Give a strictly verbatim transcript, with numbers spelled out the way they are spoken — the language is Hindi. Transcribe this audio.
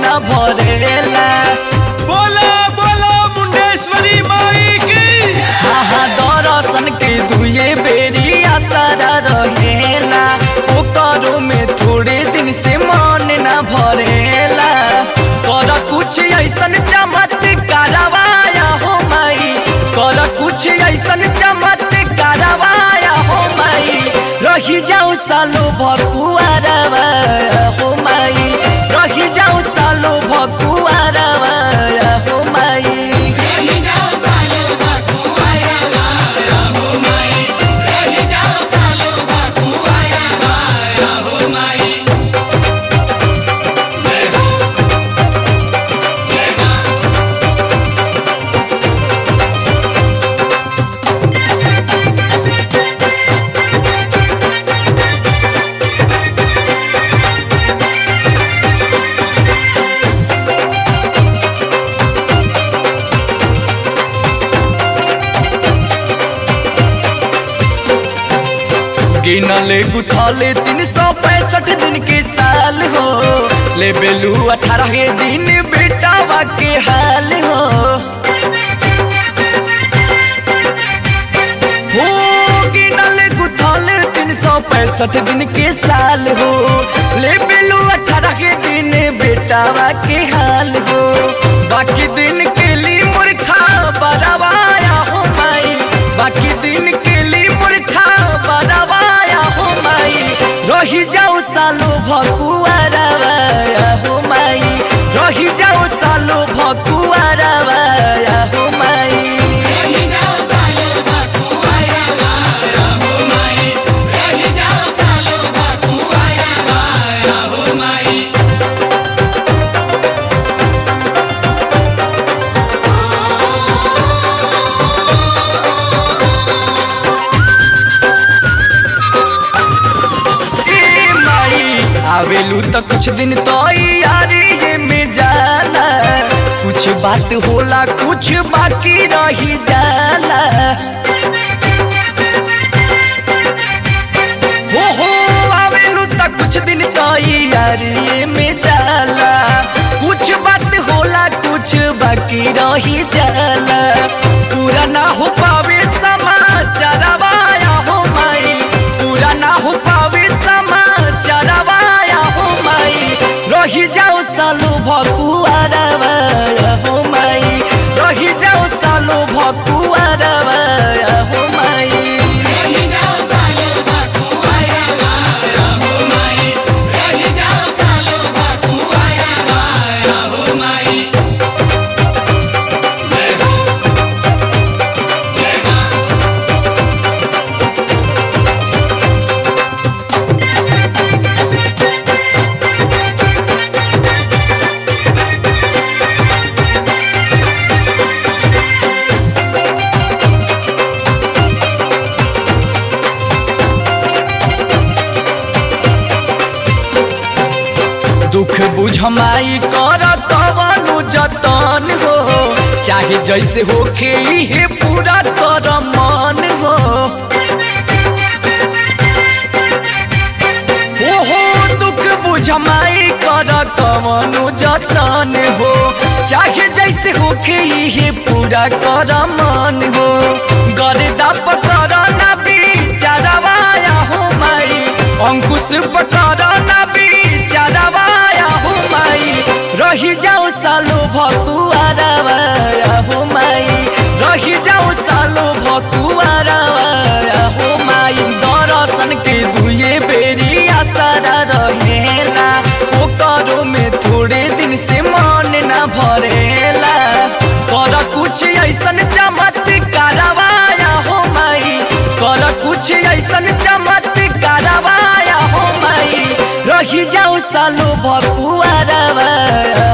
न भरेला। बोला बोला मुंडेश्वरी माई की। हाँ हाँ दर्शन के दुए बेरी आसारा रहेला। ओकरो में थोड़े दिन से मन न भरेला। कर कुछ ऐसन चमत्कारवाया हो माई। कर कुछ ऐसन चमत्कारवाया हो माई। रही जाऊँ सालों भर कुआरावा हो माई। रही जाऊँ सालों भर कुआरावा हो माई। रही जाऊँ सालों भर कुआरावा हो माई। रही जाऊँ सालों भर कुआरावा हो माई। जय हो जय मां। गिनले गुथाले तीन सौ पैंसठ दिन के साल हो। ले बेलू अठारह दिन बेटावा के हाल हो। हो गिनले गुथाले तीन सौ पैंसठ दिन के साल हो। ले बेलू अठारह दिन बेटावा के हाल हो। बाकी दिन के लिए मूर्खा बरवाया हो माई। बाकी दिन के लिए मूर्खा बरवा रही जाऊँ सालों भकुआरावा हो माई। रही जाऊँ सालों भकुआरावा हो माई। रही जाऊँ सालों भकुआरावा हो माई। रही जाऊँ सालों भकुआरावा हो माई। आवेलू तो कुछ दिन तैयारी में जाला। कुछ बात होला कुछ बाकी रही जाला। हो हो आवेलू तो कुछ दिन तैयारी में जाला। कुछ बात होला कुछ बाकी रही जाला। पूरा ना हो पावे समाचारवाया हो माई। पूरा ना हो पावे समाचारवा रही जाऊँ सालों भकुआरावा हो माई। रही जाऊँ सालों भकुआरावा हो माई। रही जाऊँ सालों भकुआरावा हो माई। रही जाऊँ सालों भकुआरावा हो माई। जय हो जय मां। दुख बुझ माई कर तवनु जतन हो। चाहे जैसे होके इहे पूरा कर मन हो। हो हो दुख बुझ माई कर तवनु जतन हो। चाहे जैसे होके इहे पूरा कर मन हो। गर्दा पकड़ ना बिचारवाया हो माई। अंकुश पकड़ ना बिचारवाया हो माई। रही जाऊँ सालों भकुआरावा हो माई। रही जाऊँ सालों भकुआरावा हो माई। दर्शन के दुए बेरी आसारा रहेला। ओकरो में थोड़े दिन से मन न भरेला। कर कुछ ऐसन चमत्कारवाया हो माई। कर कुछ ऐसन चमत्कारवाया हो माई। रही जाऊँ सालों भकुआरावा।